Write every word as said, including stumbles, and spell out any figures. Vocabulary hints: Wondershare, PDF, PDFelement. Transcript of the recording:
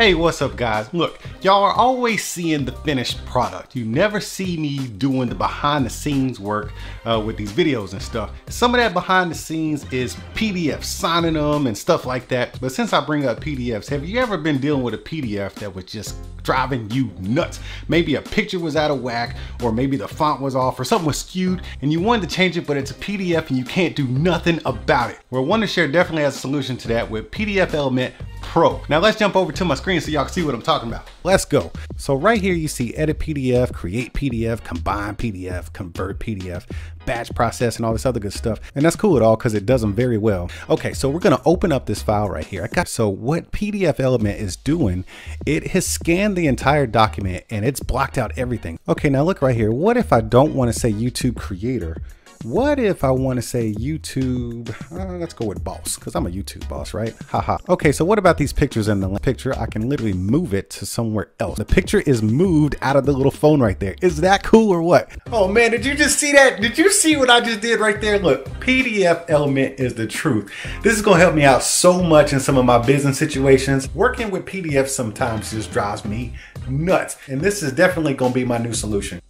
Hey, what's up guys? Look, y'all are always seeing the finished product. You never see me doing the behind the scenes work uh, with these videos and stuff. Some of that behind the scenes is P D Fs, signing them and stuff like that. But since I bring up P D Fs, have you ever been dealing with a P D F that was just driving you nuts? Maybe a picture was out of whack, or maybe the font was off, or something was skewed and you wanted to change it, but it's a P D F and you can't do nothing about it. Well, Wondershare definitely has a solution to that with PDFelement Pro. Now let's jump over to my screen so y'all can see what I'm talking about. Let's go. So right here you see edit P D F, create P D F, combine P D F, convert P D F, batch process, and all this other good stuff. And that's cool at all because it does them very well. Okay, so we're gonna open up this file right here. I got so what PDFelement is doing, it has scanned the entire document and it's blocked out everything. Okay, now look right here. What if I don't want to say YouTube creator? What if I want to say YouTube, uh, let's go with boss, because I'm a YouTube boss, right? Haha. Okay, so what about these pictures in the picture? I can literally move it to somewhere else. The picture is moved out of the little phone right there. Is that cool or what? Oh man, did you just see that? Did you see what I just did right there? Look, PDFelement is the truth. This is going to help me out so much in some of my business situations. Working with P D Fs sometimes just drives me nuts. And this is definitely going to be my new solution.